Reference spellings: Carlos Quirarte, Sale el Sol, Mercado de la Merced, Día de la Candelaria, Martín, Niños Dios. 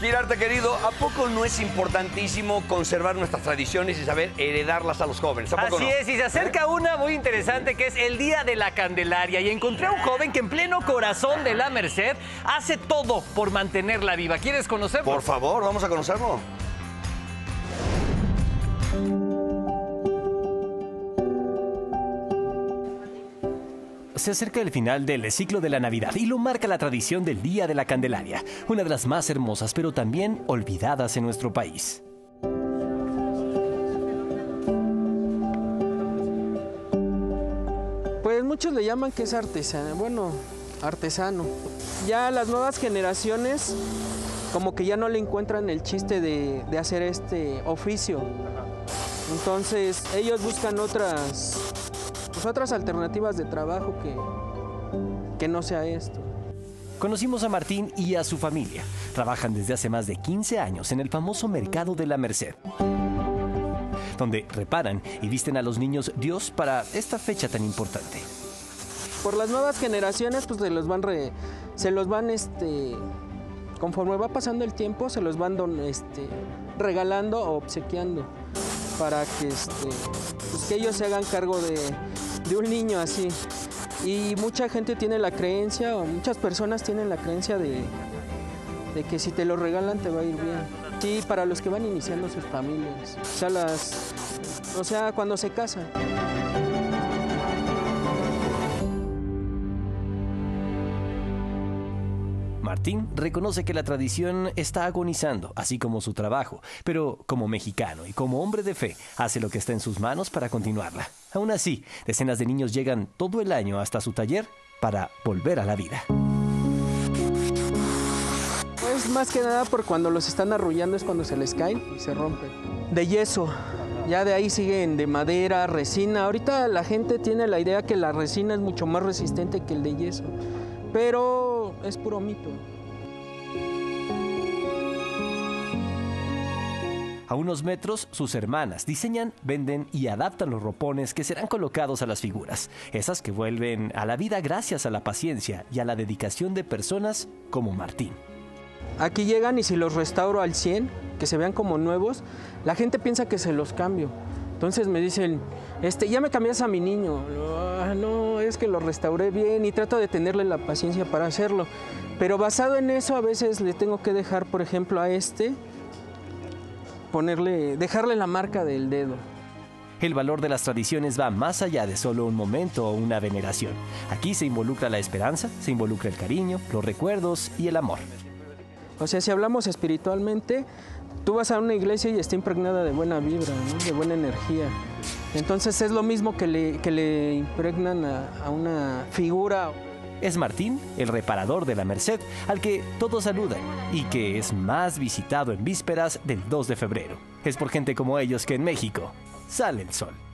Kirarte, querido, ¿a poco no es importantísimo conservar nuestras tradiciones y saber heredarlas a los jóvenes? ¿A poco no? Así es, y se acerca una muy interesante que es el Día de la Candelaria. Y encontré a un joven que en pleno corazón de la Merced hace todo por mantenerla viva. ¿Quieres conocerlo? Por favor, vamos a conocerlo. Se acerca el final del ciclo de la Navidad y lo marca la tradición del Día de la Candelaria, una de las más hermosas pero también olvidadas en nuestro país. Pues muchos le llaman que es artesano, bueno, artesano. Ya las nuevas generaciones como que ya no le encuentran el chiste de hacer este oficio. Entonces ellos buscan otras alternativas de trabajo que no sea esto. Conocimos a Martín y a su familia. Trabajan desde hace más de 15 años en el famoso Mercado de la Merced, donde reparan y visten a los niños Dios para esta fecha tan importante. Por las nuevas generaciones, pues conforme va pasando el tiempo, se los van regalando o obsequiando para que ellos se hagan cargo de un niño así. Y mucha gente tiene la creencia, o muchas personas tienen la creencia de que si te lo regalan te va a ir bien. Sí, para los que van iniciando sus familias, o sea, cuando se casan. Martín reconoce que la tradición está agonizando, así como su trabajo, pero como mexicano y como hombre de fe, hace lo que está en sus manos para continuarla. Aún así, decenas de niños llegan todo el año hasta su taller para volver a la vida. Pues más que nada por cuando los están arrullando es cuando se les caen y se rompen. De yeso, ya de ahí siguen de madera, resina. Ahorita la gente tiene la idea que la resina es mucho más resistente que el de yeso, pero es puro mito. A unos metros, sus hermanas diseñan, venden y adaptan los ropones que serán colocados a las figuras, esas que vuelven a la vida gracias a la paciencia y a la dedicación de personas como Martín. Aquí llegan y si los restauro al 100, que se vean como nuevos, la gente piensa que se los cambio. Entonces me dicen, ya me cambias a mi niño. No, es que lo restauré bien y trato de tenerle la paciencia para hacerlo. Pero basado en eso, a veces le tengo que dejar, por ejemplo, a dejarle la marca del dedo. El valor de las tradiciones va más allá de solo un momento o una veneración. Aquí se involucra la esperanza, se involucra el cariño, los recuerdos y el amor. O sea, si hablamos espiritualmente, tú vas a una iglesia y está impregnada de buena vibra, ¿no? De buena energía. Entonces es lo mismo que le impregnan a una figura. Es Martín, el reparador de la Merced, al que todos saludan y que es más visitado en vísperas del 2 de febrero. Es por gente como ellos que en México sale el sol.